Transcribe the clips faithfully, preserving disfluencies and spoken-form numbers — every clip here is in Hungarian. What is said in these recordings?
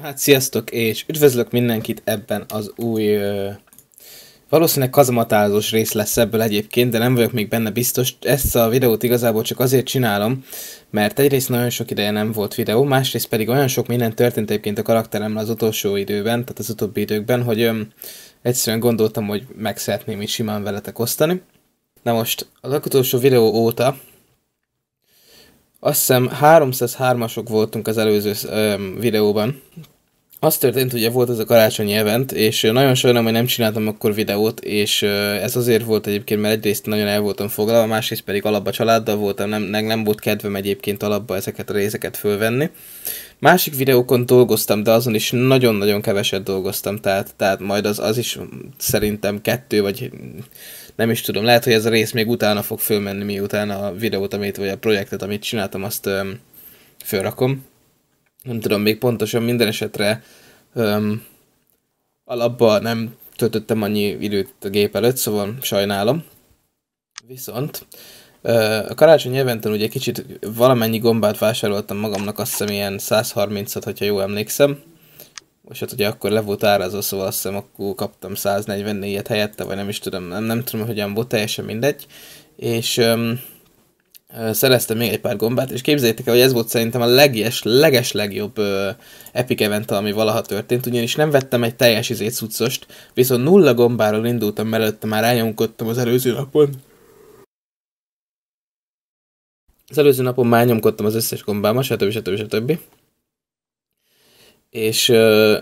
Na hát sziasztok, és üdvözlök mindenkit ebben az új... Ö, valószínűleg kazamatázós rész lesz ebből egyébként, de nem vagyok még benne biztos. Ezt a videót igazából csak azért csinálom, mert egyrészt nagyon sok ideje nem volt videó, másrészt pedig olyan sok minden történt egyébként a karakteremmel az utolsó időben, tehát az utóbbi időkben, hogy ö, egyszerűen gondoltam, hogy meg szeretném így simán veletek osztani. Na most, az utolsó videó óta... Azt hiszem háromszázhármasok voltunk az előző ö, videóban. Az történt, ugye volt ez a karácsonyi event, és nagyon sajnálom, hogy nem csináltam akkor videót, és ö, ez azért volt egyébként, mert egyrészt nagyon el voltam foglalva, másrészt pedig alapba családdal voltam, nem, nem volt kedvem egyébként alapba ezeket a részeket fölvenni. Másik videókon dolgoztam, de azon is nagyon-nagyon keveset dolgoztam, tehát, tehát majd az, az is szerintem kettő, vagy nem is tudom, lehet, hogy ez a rész még utána fog fölmenni, miután a videót, amit, vagy a projektet, amit csináltam, azt öm, fölrakom. Nem tudom még pontosan, minden esetre öm, alapban nem töltöttem annyi időt a gép előtt, szóval sajnálom. Viszont a karácsonyi eventen ugye kicsit valamennyi gombát vásároltam magamnak, azt hiszem ilyen százharmincat, hogyha jól emlékszem. És hát ugye akkor le volt árazó, szóval azt hiszem akkor kaptam száznegyvennégyet helyette, vagy nem is tudom, nem, nem tudom, hogyan volt, teljesen mindegy. És öm, ö, szereztem még egy pár gombát, és képzeljétek el, hogy ez volt szerintem a leges, leges legjobb ö, epic event, ami valaha történt, ugyanis nem vettem egy teljes izét cuccost, viszont nulla gombáról indultam, mert előtte már elnyomkodtam az előző napon. Az előző napon már nyomkodtam az összes gombámat, stb. stb. stb. És uh,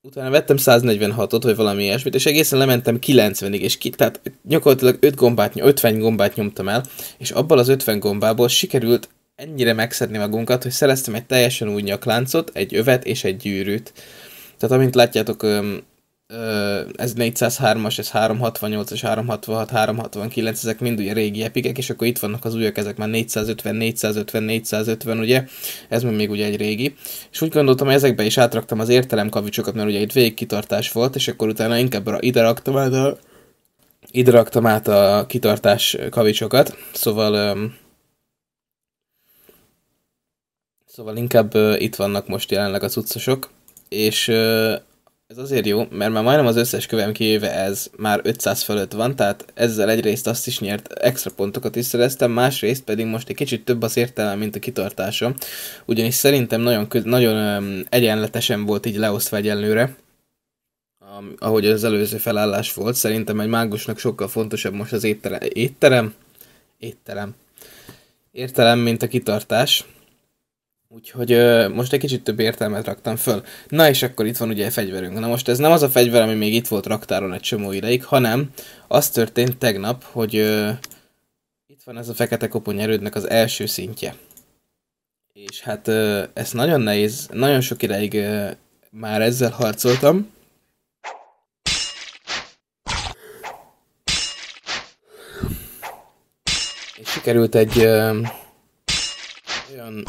utána vettem száznegyvenhatot, vagy valami ilyesmit, és egészen lementem kilencvenig, és ki, tehát gyakorlatilag öt gombát, ötven gombát nyomtam el, és abból az ötven gombából sikerült ennyire megszedni magunkat, hogy szereztem egy teljesen új nyakláncot, egy övet és egy gyűrűt. Tehát amint látjátok, um, ez négyszázhármas, ez háromszázhatvannyolcas, háromszázhatvanhat, háromszázhatvankilenc, ezek mind ugye régi epikek, és akkor itt vannak az újak, ezek már négyszázötven, négyszázötven, négyszázötven, ugye, ez még ugye egy régi. És úgy gondoltam, hogy ezekbe is átraktam az értelemkavicsokat, mert ugye itt végig kitartás volt, és akkor utána inkább ide raktam át a, ide raktam át a kitartás kavicsokat, szóval... Um, szóval inkább uh, itt vannak most jelenleg a cuccosok, és... Uh, Ez azért jó, mert már majdnem az összes kövem kivéve ez már ötszáz fölött van, tehát ezzel egyrészt azt is nyert, extra pontokat is szereztem, másrészt pedig most egy kicsit több az értelem, mint a kitartásom, ugyanis szerintem nagyon, köz, nagyon um, egyenletesen volt így leosztva egyenlőre, um, ahogy az előző felállás volt. Szerintem egy mágusnak sokkal fontosabb most az étterem, étterem, étterem, értelem, mint a kitartás. Úgyhogy ö, most egy kicsit több értelmet raktam föl. Na és akkor itt van ugye a fegyverünk. Na most ez nem az a fegyver, ami még itt volt raktáron egy csomó ideig, hanem az történt tegnap, hogy ö, itt van ez a fekete koponyerődnek az első szintje. És hát ö, ez nagyon nehéz, nagyon sok ideig ö, már ezzel harcoltam. És sikerült egy ö, olyan...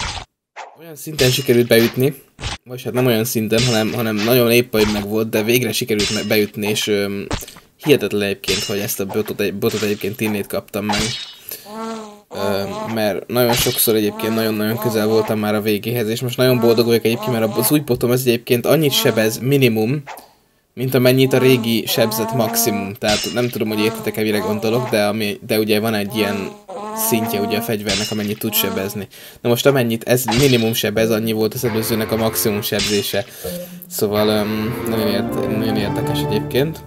Olyan szinten sikerült beütni, most hát nem olyan szinten, hanem, hanem nagyon épp hogy meg volt, de végre sikerült beütni, és öm, hihetetlen egyébként, hogy ezt a botot, egy, botot egyébként innét kaptam meg. Öm, mert nagyon sokszor egyébként nagyon-nagyon közel voltam már a végéhez, és most nagyon boldog vagyok egyébként, mert az új botom ez egyébként annyit sebez minimum, mint amennyit a régi sebzett maximum. Tehát nem tudom, hogy értetek-e, mire gondolok, de, ami, de ugye van egy ilyen szintje ugye a fegyvernek, amennyit tud sebezni. Na most amennyit ez minimum sebez, annyi volt az előzőnek a maximum sebzése. Szóval um, nagyon, ért, nagyon érdekes egyébként.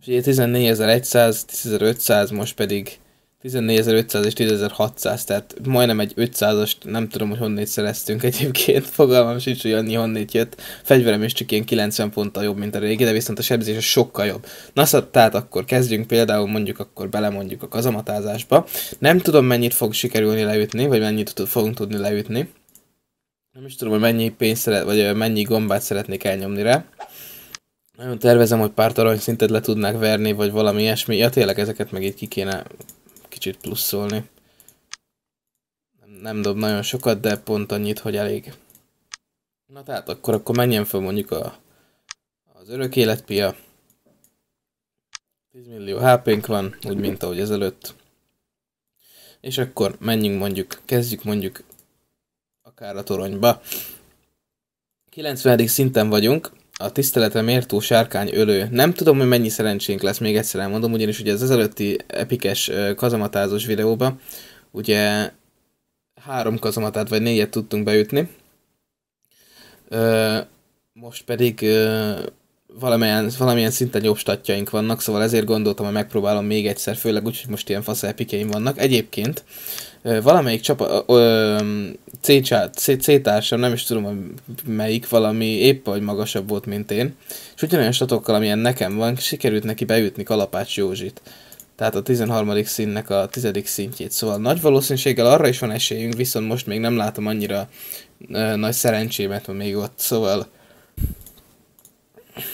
És ugye tizennégyezer-száz, tízezer-ötszáz, most pedig tizennégyezer-ötszáz és tízezer-hatszáz, tehát majdnem egy ötszázast, nem tudom, hogy honnét szereztünk egyébként, fogalmam sincs, hogy annyi honnét jött. Fegyverem is csak ilyen kilencven ponttal jobb, mint a régi, de viszont a sebzése sokkal jobb. Na szóval, tehát akkor kezdjünk például, mondjuk akkor belemondjuk a kazamatázásba. Nem tudom, mennyit fog sikerülni leütni, vagy mennyit fogunk tudni leütni. Nem is tudom, hogy mennyi pénzt, szeret, vagy mennyi gombát szeretnék elnyomni rá. Nagyon tervezem, hogy pár aranyszintet le tudnák verni, vagy valami ilyesmi. Ja, tényleg ezeket meg így ki kéne kicsit pluszolni. Nem dob nagyon sokat, de pont annyit, hogy elég. Na tehát akkor, akkor menjen fel mondjuk a, az örök életpia. tíz millió há pénk van, úgy mint ahogy ezelőtt. És akkor menjünk mondjuk, kezdjük mondjuk akár a toronyba. kilencvenedik szinten vagyunk, a tiszteletre mértó sárkány ölő. Nem tudom, hogy mennyi szerencsénk lesz, még egyszer elmondom, ugyanis ugye az ezelőtti epikes kazamatázós videóban ugye három kazamatát vagy négyet tudtunk beütni. Most pedig valamilyen, valamilyen szinten jobb statjaink vannak, szóval ezért gondoltam, hogy megpróbálom még egyszer, főleg úgy, hogy most ilyen fasz epikeim vannak. Egyébként valamelyik csapa, C-társam, nem is tudom, hogy melyik, valami épp vagy magasabb volt, mint én, és ugyanolyan statokkal, amilyen nekem van, sikerült neki beütni Kalapács Józsit. Tehát a tizenharmadik színnek a tizedik szintjét. Szóval nagy valószínűséggel arra is van esélyünk, viszont most még nem látom annyira ö, nagy szerencsémet, mert még ott, szóval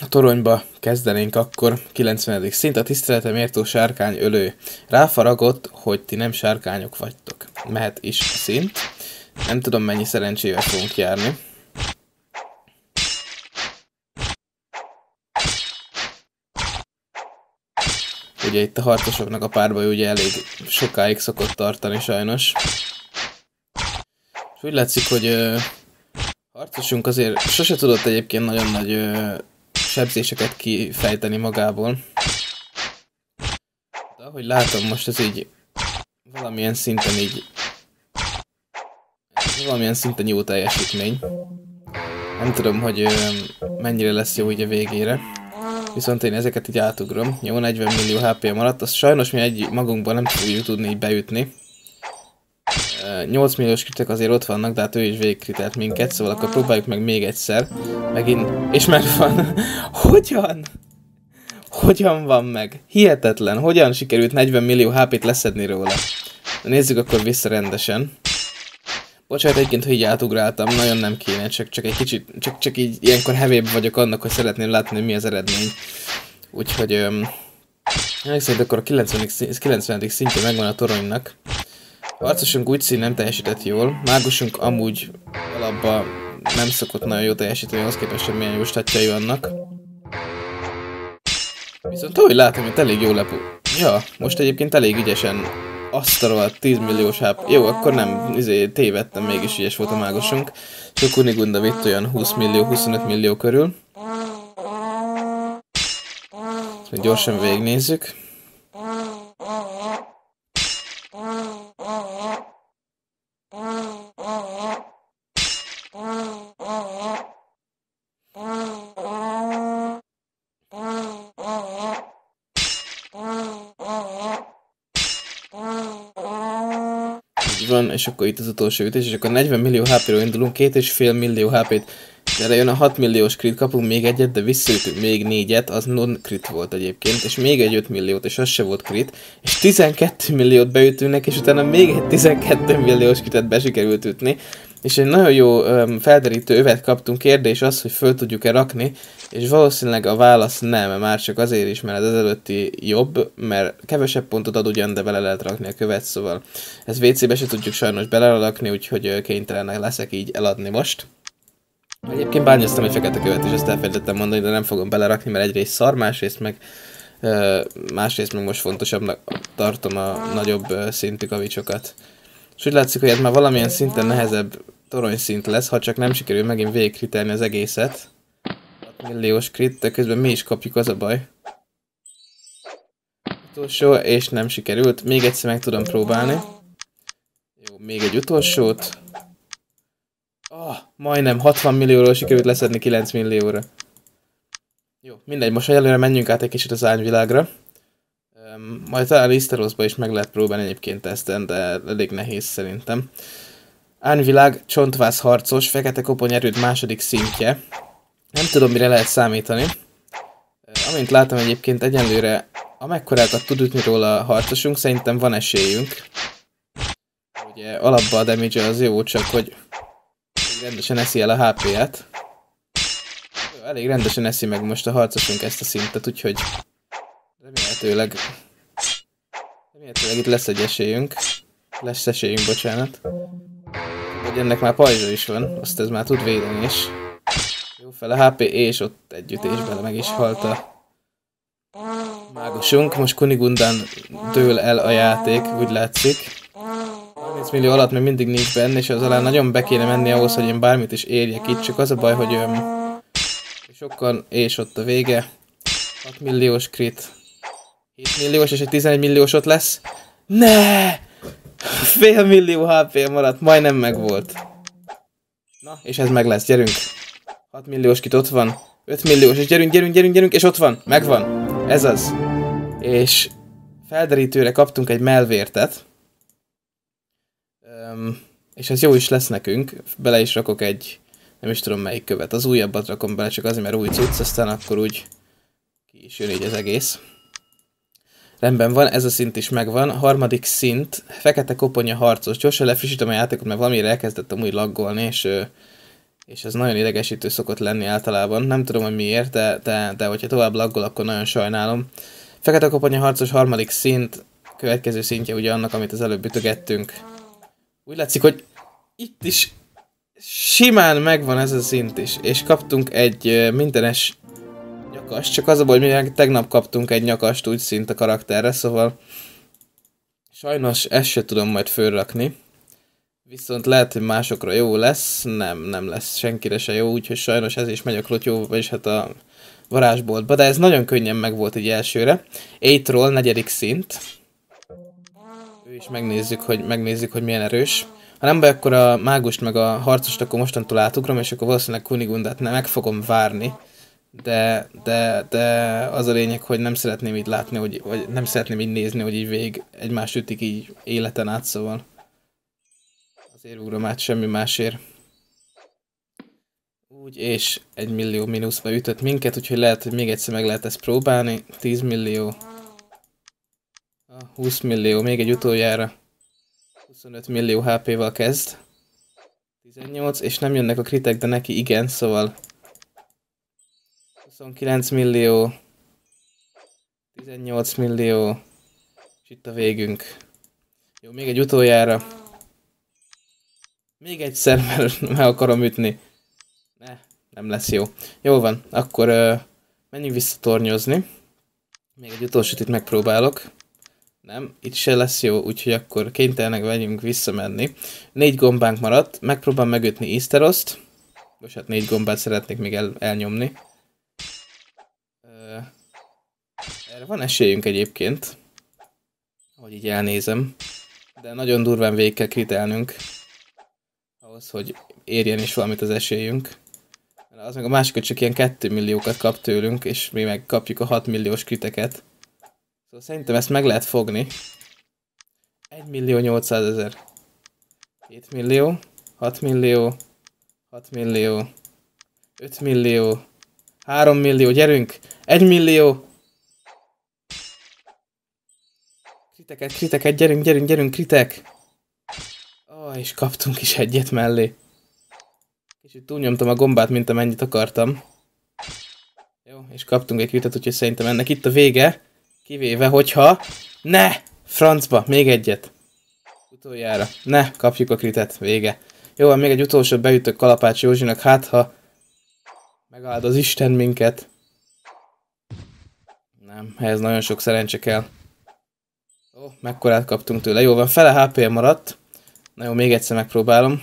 a toronyba kezdenénk akkor. Kilencvenedik szint, a tiszteletre mértó sárkány ölő. Ráfaragott, hogy ti nem sárkányok vagytok. Mehet is a szint. Nem tudom, mennyi szerencsével fogunk járni. Ugye itt a harcosoknak a párbaj ugye elég sokáig szokott tartani sajnos. És úgy látszik, hogy ö, harcosunk azért sose tudott egyébként nagyon nagy ö, sebzéseket kifejteni magából. De ahogy látom, most ez így valamilyen szinten így... valamilyen szinten jó teljesítmény. Nem tudom, hogy ö, mennyire lesz jó ugye végére. Viszont én ezeket így átugrom. Jó, negyven millió há pé maradt, azt sajnos mi egy magunkban nem fogjuk tudni így beütni. nyolc milliós kritek azért ott vannak, de hát ő is végigkritelt minket, szóval akkor próbáljuk meg még egyszer. Megint... és megvan! Hogyan? Hogyan van meg? Hihetetlen! Hogyan sikerült negyven millió há pét leszedni róla? Na, nézzük akkor vissza rendesen. Bocsánat, egyébként, hogy így átugráltam, nagyon nem kéne, csak, csak egy kicsit, csak, csak így ilyenkor hevébb vagyok annak, hogy szeretném látni, hogy mi az eredmény. Úgyhogy, öm, megszerint akkor a kilencvenedik szintje megvan a toronynak. A harcosunk úgy szín nem teljesített jól, mágusunk amúgy alapban nem szokott nagyon jó teljesíteni, ahhoz képest, hogy milyen jó statjai vannak. Viszont ahogy látom, itt elég jó lepu. Ja, most egyébként elég ügyesen. Asztalról tíz milliós há pé. Jó, akkor nem, izé, tévedtem, mégis ügyes volt a mágosunk. Sokunigunda vitt olyan húsz millió, huszonöt millió körül. Szóval gyorsan végignézzük. Van, és akkor itt az utolsó ütés, és akkor negyven millió há péről indulunk, két és fél millió há pét, de jön a hat milliós crit, kapunk még egyet, de visszaütünk még négyet, az non-crit volt egyébként, és még egy öt milliót, és az se volt crit, és tizenkét milliót beütünk, és utána még egy tizenkét milliós critet be sikerült ütni, és egy nagyon jó öm, felderítő övet kaptunk, kérdés az, hogy föl tudjuk-e rakni, és valószínűleg a válasz nem, már csak azért is, mert az előtti jobb, mert kevesebb pontot ad ugyan, de bele lehet rakni a követ, szóval ezt vé cébe se tudjuk sajnos belerakni, úgyhogy kénytelenek leszek így eladni most. Egyébként bányoztam egy fekete követ, és ezt elfelejtettem mondani, de nem fogom belerakni, mert egyrészt szar, másrészt meg, ö, másrészt meg most fontosabbnak tartom a nagyobb ö, szintű kavicsokat. És úgy látszik, hogy ez már valamilyen szinten nehezebb toronyszint lesz, ha csak nem sikerül megint végigkritelni az egészet. hat milliós krit, de közben mi is kapjuk, az a baj. Utolsó, és nem sikerült. Még egyszer meg tudom próbálni. Jó, még egy utolsót. Ah, majdnem hatvan millióról sikerült leszedni kilenc millióra. Jó, mindegy, most előre menjünk át egy kicsit az árnyvilágra. Majd talán Easterosba is meg lehet próbálni egyébként ezt, de elég nehéz szerintem. Árnyvilág, csontvász harcos, fekete kopony erőd második szintje. Nem tudom, mire lehet számítani. Amint látom egyébként egyenlőre, amekkorákat tud ütni róla a harcosunk, szerintem van esélyünk. Ugye alapban a damage az jó, csak hogy rendesen eszi el a há pét. Elég rendesen eszi meg most a harcosunk ezt a szintet, úgyhogy remélhetőleg... remélhetőleg itt lesz egy esélyünk. Lesz esélyünk, bocsánat. Hogy ennek már pajzsa is van, azt ez már tud védeni is. Jó fel a há pé, és ott együttésben meg is halt a mágosunk. Most Kunigundán dől el a játék, úgy látszik. tíz millió alatt még mindig nincs benne, és az alá nagyon be kéne menni ahhoz, hogy én bármit is érjek itt, csak az a baj, hogy öm, sokan, és ott a vége. hat milliós crit. hét milliós, és egy tizenegy milliós ott lesz. Ne! Fél millió há pé maradt, majdnem megvolt. Na, és ez meg lesz, gyerünk. hat milliós kit ott van. öt milliós, és gyerünk, gyerünk, gyerünk, gyerünk, és ott van. Megvan. Ez az. És felderítőre kaptunk egy melvértet. Um, és ez jó is lesz nekünk. Bele is rakok egy, nem is tudom melyik követ. Az újabbat rakom bele, csak azért, mert új cucc, aztán akkor úgy ki is jön így az egész. Rendben van, ez a szint is megvan. A harmadik szint, fekete koponya harcos. Gyorsan lefrissítem a játékot, mert valamire elkezdett amúgy laggolni, és, és ez nagyon idegesítő szokott lenni általában. Nem tudom, hogy miért, de, de, de hogyha tovább laggol, akkor nagyon sajnálom. Fekete koponya harcos harmadik szint, következő szintje ugye annak, amit az előbb ütögettünk. Úgy látszik, hogy itt is simán megvan ez a szint is, és kaptunk egy mindenes nyakast, csak az a baj, hogy mi tegnap kaptunk egy nyakast úgy szint a karakterre, szóval sajnos ezt se tudom majd fölrakni, viszont lehet, hogy másokra jó lesz, nem, nem lesz senkire se jó, úgyhogy sajnos ez is megy a klotyó, vagyis hát a varázsboltba, de ez nagyon könnyen megvolt így elsőre. Eightról negyedik szint. Ő is megnézzük, hogy, megnézzük, hogy milyen erős. Ha nem baj, akkor a mágust meg a harcost akkor mostantól átugrom, és akkor valószínűleg Kunigundát nem meg fogom várni. De, de, de az a lényeg, hogy nem szeretném így látni, hogy, vagy nem szeretném így nézni, hogy így végig egymást ütik így életen át, szóval. Azért ugrom át, semmi másért. Úgy, és egy millió mínuszba ütött minket, úgyhogy lehet, hogy még egyszer meg lehet ezt próbálni. tíz millió. húsz millió, még egy utoljára. huszonöt millió há pével kezd. tizennyolc, és nem jönnek a kritek, de neki igen, szóval. huszonkilenc millió. tizennyolc millió. És itt a végünk. Jó, még egy utoljára. Még egyszer, mert meg akarom ütni. Ne, nem lesz jó. Jó van, akkor uh, menjünk visszatornyozni. Még egy utolsót itt megpróbálok. Nem, itt se lesz jó, úgyhogy akkor kénytelenek vagyunk visszamenni. Négy gombánk maradt, megpróbálom megütni Easteroszt. Most hát négy gombát szeretnék még el, elnyomni. Uh, erre van esélyünk egyébként. Ahogy így elnézem. De nagyon durván végig kell kritelnünk. Ahhoz, hogy érjen is valamit az esélyünk. Az meg a másikat csak ilyen kettő milliókat kap tőlünk, és mi meg kapjuk a hat milliós kriteket. Szóval szerintem ezt meg lehet fogni. egy millió nyolcszázezer. hét millió. hat millió. hat millió. öt millió. három millió. Gyerünk! egy millió! Kriteket, kriteket, gyerünk, gyerünk, gyerünk, kritek! Ó, és kaptunk is egyet mellé. Kicsit túlnyomtam a gombát, mint amennyit akartam. Jó, és kaptunk egy kritet, úgyhogy szerintem ennek itt a vége. Kivéve, hogyha... Ne! Francba! Még egyet! Utoljára. Ne! Kapjuk a kritet. Vége. Jó, még egy utolsó beütök Kalapács Józsinak. Hát, ha... megáld az Isten minket. Nem, ez nagyon sok szerencse kell. Ó, mekkorát kaptunk tőle. Jó van, fele há pé maradt. Na jó, még egyszer megpróbálom.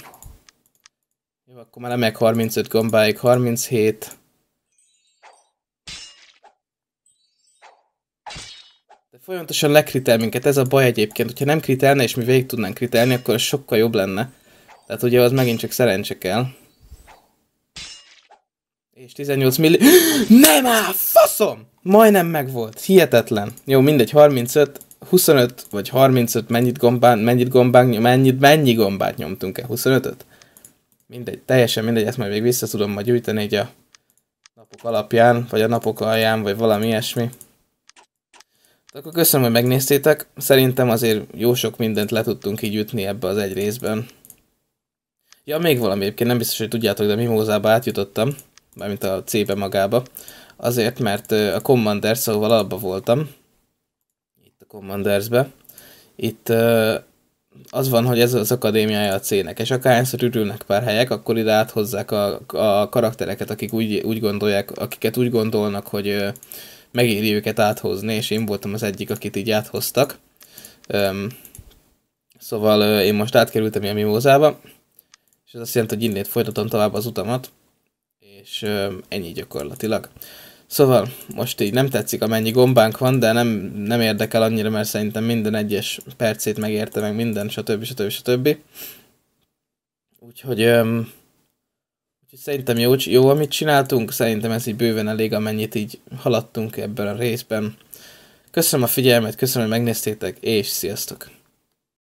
Jó, akkor már emeljek harmincöt gombáig. harminchét... Folyamatosan lekritel minket, ez a baj egyébként, hogyha nem kritelne és mi végig tudnánk kritelni, akkor az sokkal jobb lenne. Tehát ugye az megint csak szerencse kell. És tizennyolc millió... Nem áll, faszom! Majdnem megvolt, hihetetlen. Jó, mindegy, harmincöt, huszonöt vagy harmincöt, mennyit gombán, mennyit gombán, mennyit, mennyi gombát nyomtunk el, huszonötöt? Mindegy, teljesen mindegy, ezt majd még vissza tudom majd gyűjteni így a napok alapján, vagy a napok alján, vagy valami ilyesmi. Akkor köszönöm, hogy megnéztétek. Szerintem azért jó sok mindent le tudtunk így ütni ebbe az egy részben. Ja, még valami egyébként, nem biztos, hogy tudjátok, de Mimózába átjutottam. Mármint a C-be magába. Azért, mert a Commander, szóval abba voltam. Itt a Commandersbe. Itt az van, hogy ez az akadémiája a C-nek. És akárhányszor ürülnek pár helyek, akkor ide áthozzák a, a karaktereket, akik úgy, úgy gondolják, akiket úgy gondolnak, hogy... megéri őket áthozni, és én voltam az egyik, akit így áthoztak. Öm, Szóval én most átkerültem ilyen mimózába, és ez azt jelenti, hogy innét folytatom tovább az utamat, és ennyi gyakorlatilag. Szóval most így nem tetszik, amennyi gombánk van, de nem, nem érdekel annyira, mert szerintem minden egyes percét megérte, meg minden, stb. stb. stb. Úgyhogy, öm, úgyhogy szerintem jó, jó, amit csináltunk, szerintem ez így bőven elég, amennyit így haladtunk ebben a részben. Köszönöm a figyelmet, köszönöm, hogy megnéztétek, és sziasztok!